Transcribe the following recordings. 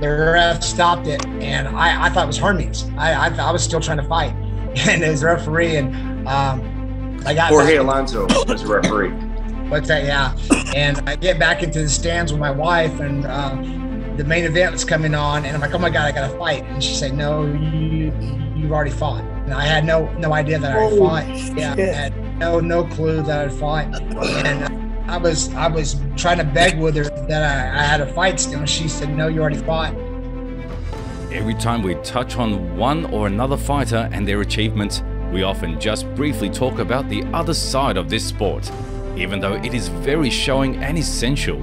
The ref stopped it, and I thought it was Hermes. I was still trying to fight, and it was referee, and I got Jorge Alonso was the referee. What's that? Yeah. And I get back into the stands with my wife, and the main event was coming on, and I'm like, oh my God, I got to fight. And she said, no, you've already fought. And I had no idea that I fought. Yeah, I had no clue that I'd fought. And I was trying to beg with her that I had a fight still. And she said, no, you already fought. Every time we touch on one or another fighter and their achievements, we often just briefly talk about the other side of this sport. Even though it is very showing and essential,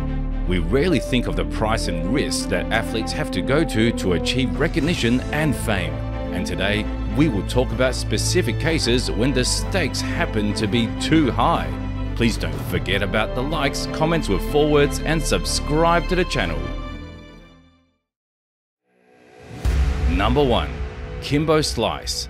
we rarely think of the price and risk that athletes have to go to achieve recognition and fame. And today, we will talk about specific cases when the stakes happen to be too high. Please don't forget about the likes, comments with forwards, and subscribe to the channel. Number 1. Kimbo Slice.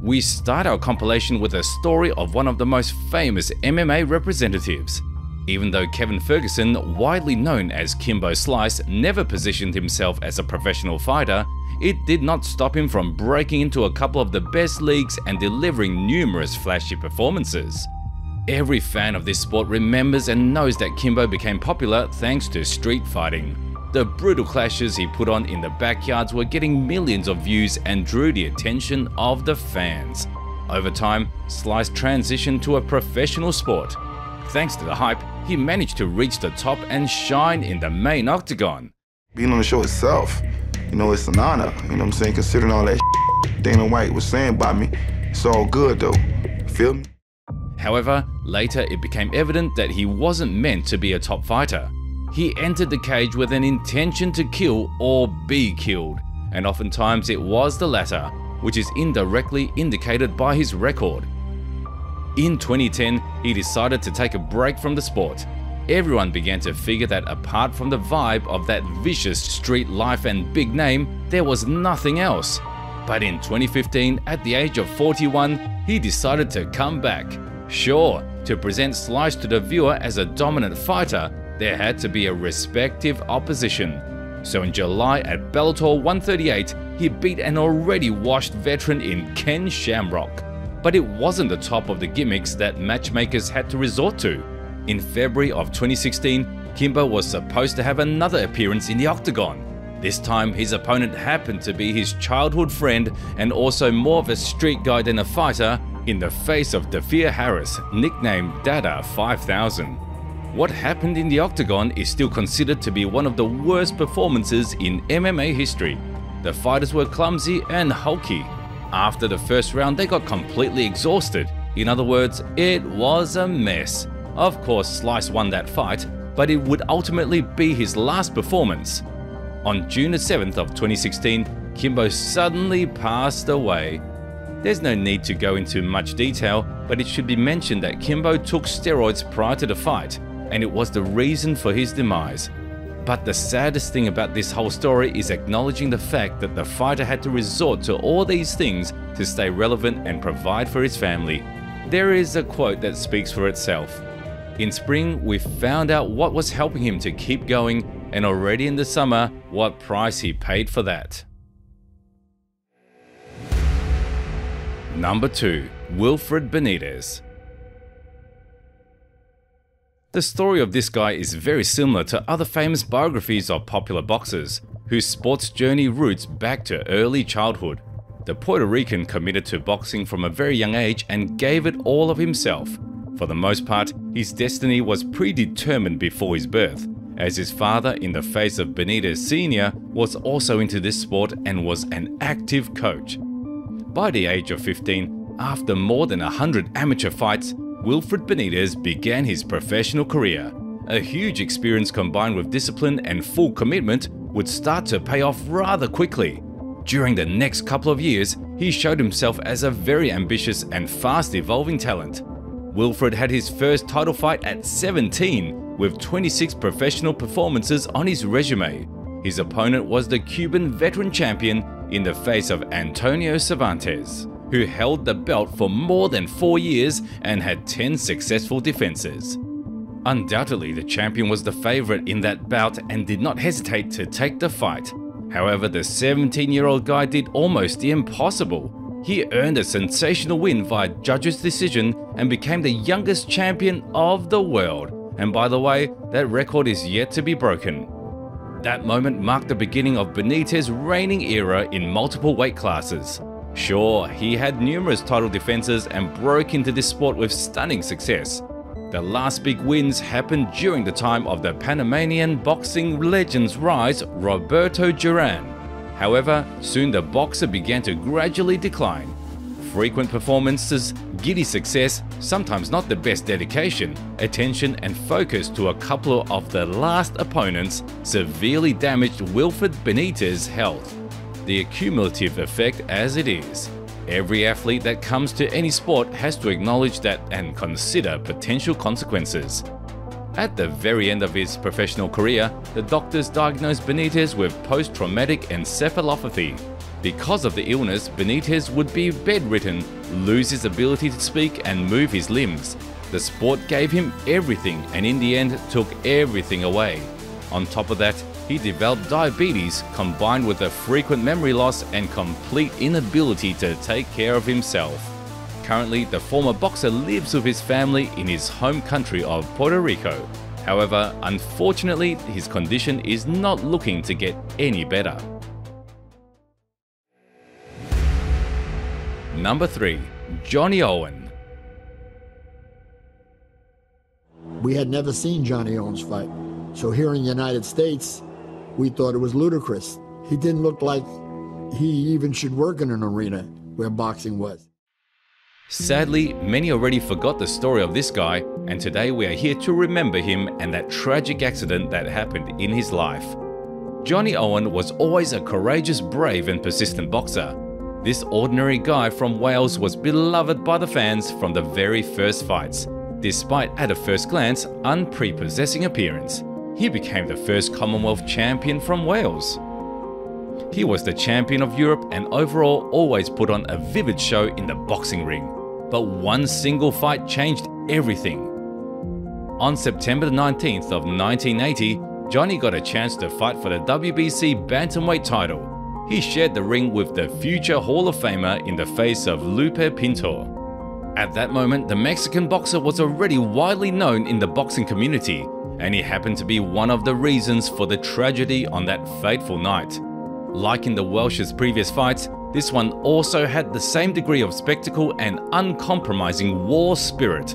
We start our compilation with a story of one of the most famous MMA representatives. Even though Kevin Ferguson, widely known as Kimbo Slice, never positioned himself as a professional fighter, it did not stop him from breaking into a couple of the best leagues and delivering numerous flashy performances. Every fan of this sport remembers and knows that Kimbo became popular thanks to street fighting. The brutal clashes he put on in the backyards were getting millions of views and drew the attention of the fans. Over time, Slice transitioned to a professional sport. Thanks to the hype, he managed to reach the top and shine in the main octagon. Being on the show itself, you know, it's an honor, you know what I'm saying? Considering all that Dana White was saying about me, it's all good though, you feel me? However, later it became evident that he wasn't meant to be a top fighter. He entered the cage with an intention to kill or be killed, and oftentimes it was the latter, which is indirectly indicated by his record. In 2010, he decided to take a break from the sport. Everyone began to figure that apart from the vibe of that vicious street life and big name, there was nothing else. But in 2015, at the age of 41, he decided to come back. Sure, to present Slice to the viewer as a dominant fighter, there had to be a respective opposition. So in July at Bellator 138, he beat an already washed veteran in Ken Shamrock. But it wasn't the top of the gimmicks that matchmakers had to resort to. In February of 2016, Kimbo was supposed to have another appearance in the octagon. This time, his opponent happened to be his childhood friend and also more of a street guy than a fighter, in the face of Dhafir Harris, nicknamed Dada 5000. What happened in the octagon is still considered to be one of the worst performances in MMA history. The fighters were clumsy and hulky. After the first round, they got completely exhausted. In other words, it was a mess. Of course, Slice won that fight, but it would ultimately be his last performance. On June 7th of 2016, Kimbo suddenly passed away. There's no need to go into much detail, but it should be mentioned that Kimbo took steroids prior to the fight, and it was the reason for his demise. But the saddest thing about this whole story is acknowledging the fact that the fighter had to resort to all these things to stay relevant and provide for his family. There is a quote that speaks for itself. In spring, we found out what was helping him to keep going, and already in the summer, what price he paid for that. Number 2. Wilfred Benitez. The story of this guy is very similar to other famous biographies of popular boxers, whose sports journey roots back to early childhood. The Puerto Rican committed to boxing from a very young age and gave it all of himself. For the most part, his destiny was predetermined before his birth, as his father, in the face of Benitez Sr., was also into this sport and was an active coach. By the age of 15, after more than 100 amateur fights, Wilfred Benitez began his professional career. A huge experience combined with discipline and full commitment would start to pay off rather quickly. During the next couple of years, he showed himself as a very ambitious and fast evolving talent. Wilfred had his first title fight at 17, with 26 professional performances on his resume. His opponent was the Cuban veteran champion in the face of Antonio Cervantes, who held the belt for more than 4 years and had 10 successful defenses. Undoubtedly, the champion was the favorite in that bout and did not hesitate to take the fight. However, the 17-year-old guy did almost the impossible. He earned a sensational win via judges' decision and became the youngest champion of the world. And by the way, that record is yet to be broken. That moment marked the beginning of Benitez's reigning era in multiple weight classes. Sure, he had numerous title defenses and broke into this sport with stunning success. The last big wins happened during the time of the Panamanian boxing legend's rise, Roberto Duran. However, soon the boxer began to gradually decline. Frequent performances, giddy success, sometimes not the best dedication, attention and focus to a couple of the last opponents severely damaged Wilfred Benitez's health. The accumulative effect as it is. Every athlete that comes to any sport has to acknowledge that and consider potential consequences. At the very end of his professional career, the doctors diagnosed Benitez with post-traumatic encephalopathy. Because of the illness, Benitez would be bedridden, lose his ability to speak and move his limbs. The sport gave him everything and in the end took everything away. On top of that, he developed diabetes combined with a frequent memory loss and complete inability to take care of himself. Currently, the former boxer lives with his family in his home country of Puerto Rico. However, unfortunately, his condition is not looking to get any better. Number 3. Johnny Owen. We had never seen Johnny Owen's fight, so here in the United States, we thought it was ludicrous. He didn't look like he even should work in an arena where boxing was. Sadly, many already forgot the story of this guy, and today we are here to remember him and that tragic accident that happened in his life. Johnny Owen was always a courageous, brave and persistent boxer. This ordinary guy from Wales was beloved by the fans from the very first fights, despite at a first glance unprepossessing appearance. He became the first Commonwealth champion from Wales. He was the champion of Europe and overall always put on a vivid show in the boxing ring. But one single fight changed everything. On September 19th of 1980, Johnny got a chance to fight for the WBC bantamweight title. He shared the ring with the future Hall of Famer in the face of Lupe Pintor. At that moment, the Mexican boxer was already widely known in the boxing community, and he happened to be one of the reasons for the tragedy on that fateful night. Like in the Welsh's previous fights, this one also had the same degree of spectacle and uncompromising war spirit.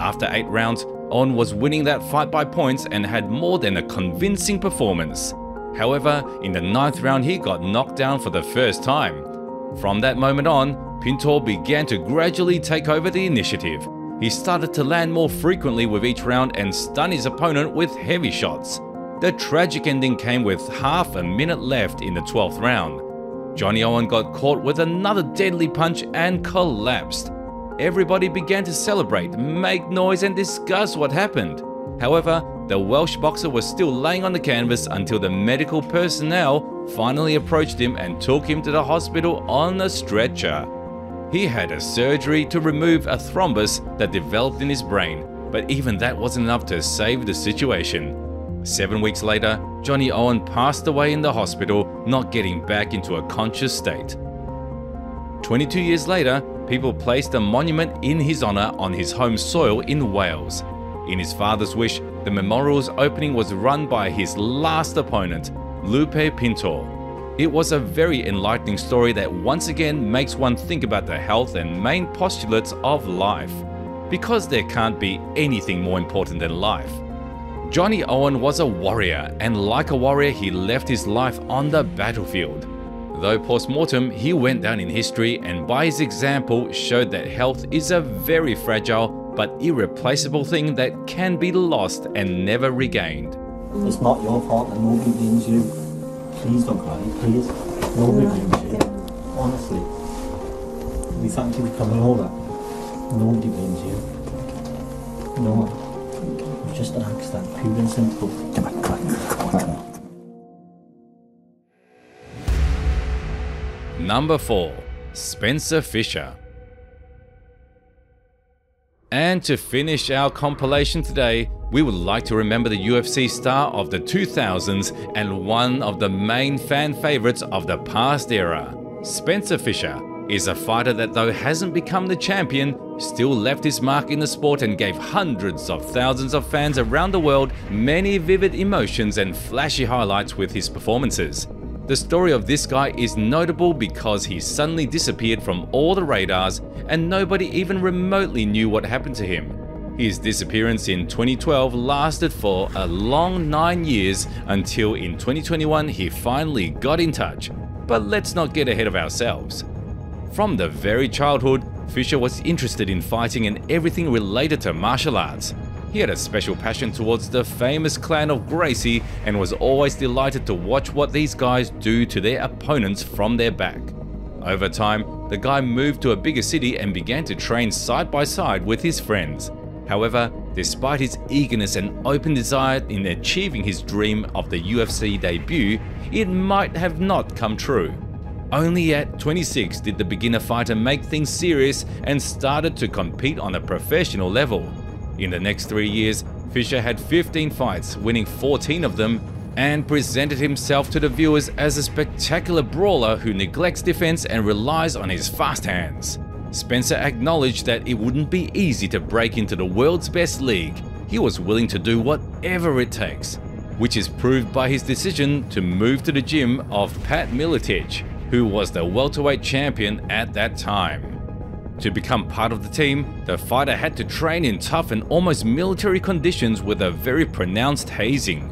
After 8 rounds, Owen was winning that fight by points and had more than a convincing performance. However, in the 9th round he got knocked down for the first time. From that moment on, Pintor began to gradually take over the initiative. He started to land more frequently with each round and stun his opponent with heavy shots. The tragic ending came with half a minute left in the 12th round. Johnny Owen got caught with another deadly punch and collapsed. Everybody began to celebrate, make noise and discuss what happened. However, the Welsh boxer was still laying on the canvas until the medical personnel finally approached him and took him to the hospital on a stretcher. He had a surgery to remove a thrombus that developed in his brain, but even that wasn't enough to save the situation. 7 weeks later, Johnny Owen passed away in the hospital, not getting back into a conscious state. 22 years later, people placed a monument in his honour on his home soil in Wales. In his father's wish, the memorial's opening was run by his last opponent, Lupe Pintor. It was a very enlightening story that once again makes one think about the health and main postulates of life, because there can't be anything more important than life. Johnny Owen was a warrior, and like a warrior he left his life on the battlefield. Though post-mortem, he went down in history and by his example showed that health is a very fragile but irreplaceable thing that can be lost and never regained. It's not your fault and nobody blames you. Please don't cry, please. Nobody blames you. Honestly, we thank you for coming over. Nobody blames you. No one. Just an accident, pure and simple. Come on, come on, come on, come on. Number 4. Spencer Fisher. And to finish our compilation today, We would like to remember the UFC star of the 2000s and one of the main fan favorites of the past era. Spencer Fisher is a fighter that, though hasn't become the champion, still left his mark in the sport and gave hundreds of thousands of fans around the world many vivid emotions and flashy highlights with his performances. The story of this guy is notable because he suddenly disappeared from all the radars and nobody even remotely knew what happened to him. His disappearance in 2012 lasted for a long 9 years until in 2021 he finally got in touch. But let's not get ahead of ourselves. From the very childhood, Fisher was interested in fighting and everything related to martial arts. He had a special passion towards the famous clan of Gracie and was always delighted to watch what these guys do to their opponents from their back. Over time, the guy moved to a bigger city and began to train side by side with his friends. However, despite his eagerness and open desire in achieving his dream of the UFC debut, it might have not come true. Only at 26 did the beginner fighter make things serious and started to compete on a professional level. In the next 3 years, Fisher had 15 fights, winning 14 of them, and presented himself to the viewers as a spectacular brawler who neglects defense and relies on his fast hands. Spencer acknowledged that it wouldn't be easy to break into the world's best league. He was willing to do whatever it takes, which is proved by his decision to move to the gym of Pat Miletic, who was the welterweight champion at that time. To become part of the team, the fighter had to train in tough and almost military conditions with a very pronounced hazing.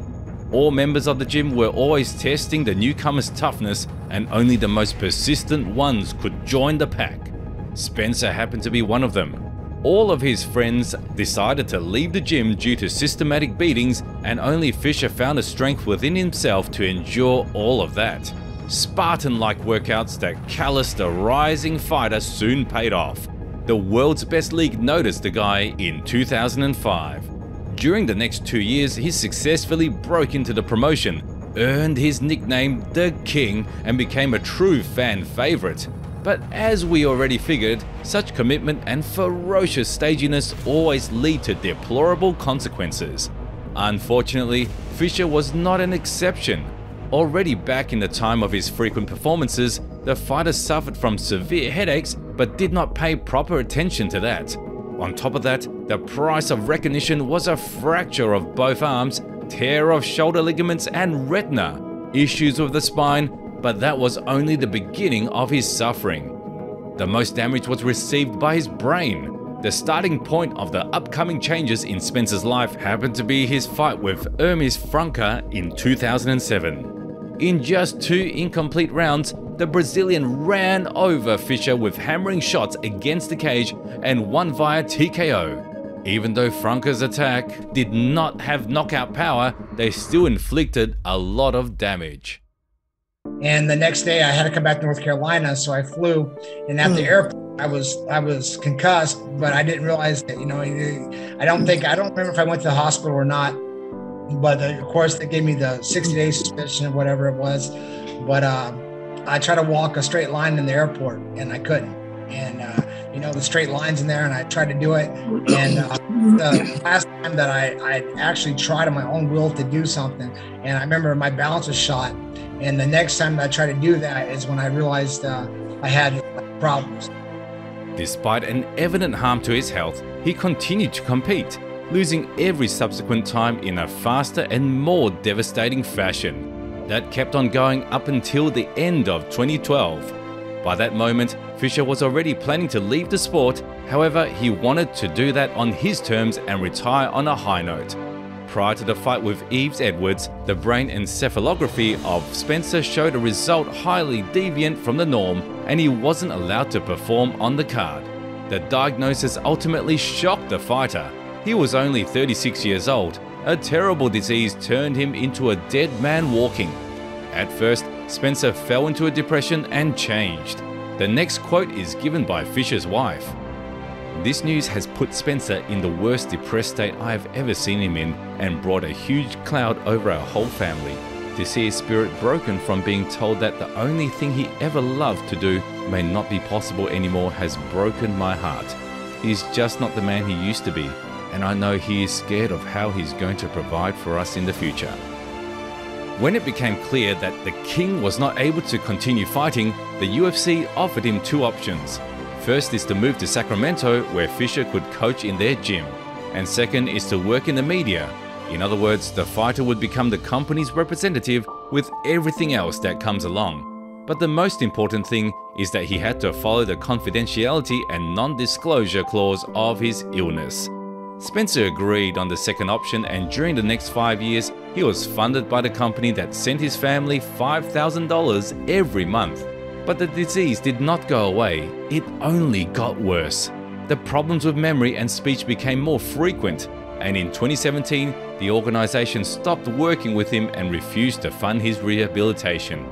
All members of the gym were always testing the newcomer's toughness, and only the most persistent ones could join the pack. Spencer happened to be one of them. All of his friends decided to leave the gym due to systematic beatings, and only Fisher found the strength within himself to endure all of that. Spartan-like workouts that calloused a rising fighter soon paid off. The world's best league noticed the guy in 2005. During the next 2 years, he successfully broke into the promotion, earned his nickname The King, and became a true fan favorite. But as we already figured, such commitment and ferocious staginess always lead to deplorable consequences. Unfortunately, Fisher was not an exception. Already back in the time of his frequent performances, the fighter suffered from severe headaches but did not pay proper attention to that. On top of that, the price of recognition was a fracture of both arms, tear of shoulder ligaments and retina, issues with the spine, but that was only the beginning of his suffering. The most damage was received by his brain. The starting point of the upcoming changes in Spencer's life happened to be his fight with Hermes Franca in 2007. In just 2 incomplete rounds, the Brazilian ran over Fisher with hammering shots against the cage and won via TKO. Even though Franca's attack did not have knockout power, they still inflicted a lot of damage. And the next day I had to come back to North Carolina. So I flew, and at the airport I was concussed, but I didn't realize that, you know, I don't remember if I went to the hospital or not, but of course they gave me the 60-day suspension or whatever it was. But I tried to walk a straight line in the airport and I couldn't. And you know, the straight lines in there, and I tried to do it. And the last time that I actually tried on my own will to do something, and I remember my balance was shot. And the next time I tried to do that is when I realized I had problems. Despite an evident harm to his health, he continued to compete, losing every subsequent time in a faster and more devastating fashion. That kept on going up until the end of 2012. By that moment, Fisher was already planning to leave the sport. However, he wanted to do that on his terms and retire on a high note. Prior to the fight with Eves Edwards, the brain encephalography of Spencer showed a result highly deviant from the norm, and he wasn't allowed to perform on the card. The diagnosis ultimately shocked the fighter. He was only 36 years old. A terrible disease turned him into a dead man walking. At first, Spencer fell into a depression and changed. The next quote is given by Fisher's wife. "This news has put Spencer in the worst depressed state I have ever seen him in, and brought a huge cloud over our whole family. To see his spirit broken from being told that the only thing he ever loved to do may not be possible anymore has broken my heart. He's just not the man he used to be, and I know he is scared of how he's going to provide for us in the future. When it became clear that the King was not able to continue fighting, the UFC offered him two options. First is to move to Sacramento, where Fisher could coach in their gym, and second is to work in the media. In other words, the fighter would become the company's representative with everything else that comes along. But the most important thing is that he had to follow the confidentiality and non-disclosure clause of his illness. Spencer agreed on the second option, and during the next 5 years, he was funded by the company that sent his family $5,000 every month. But the disease did not go away, it only got worse. The problems with memory and speech became more frequent, and in 2017, the organization stopped working with him and refused to fund his rehabilitation.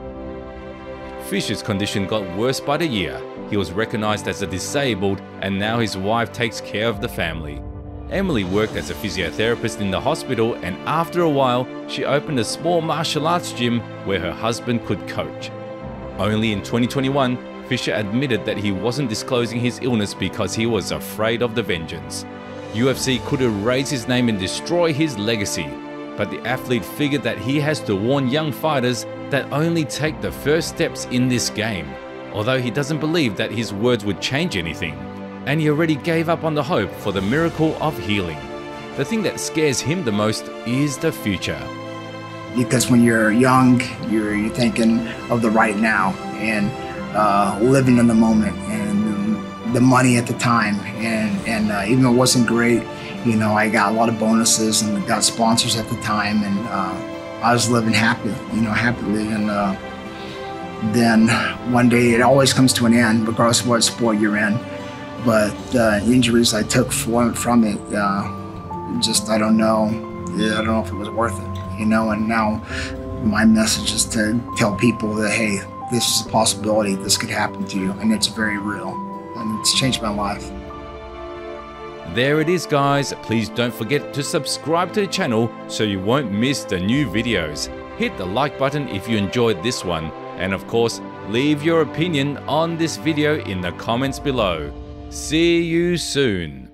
Fisher's condition got worse by the year. He was recognized as a disabled, and now his wife takes care of the family. Emily worked as a physiotherapist in the hospital, and after a while, she opened a small martial arts gym where her husband could coach. Only in 2021, Fisher admitted that he wasn't disclosing his illness because he was afraid of the vengeance. UFC could erase his name and destroy his legacy, but the athlete figured that he has to warn young fighters that only take the first steps in this game, although he doesn't believe that his words would change anything. And he already gave up on the hope for the miracle of healing. The thing that scares him the most is the future. Because when you're young, you're thinking of the right now and living in the moment and the money at the time. And even though it wasn't great, you know, I got a lot of bonuses and got sponsors at the time, and I was living happy, you know, happily. And then one day, it always comes to an end, regardless of what sport you're in. But the injuries I took from it, just I don't know if it was worth it, you know. And now my message is to tell people that, hey, this is a possibility, this could happen to you, and it's very real, and it's changed my life. There it is, guys. Please don't forget to subscribe to the channel so you won't miss the new videos. Hit the like button if you enjoyed this one, and of course, leave your opinion on this video in the comments below. See you soon.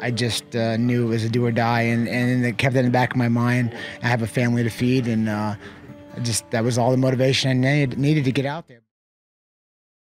I just knew it was a do or die, and it kept that in the back of my mind. I have a family to feed, and that was all the motivation I needed to get out there.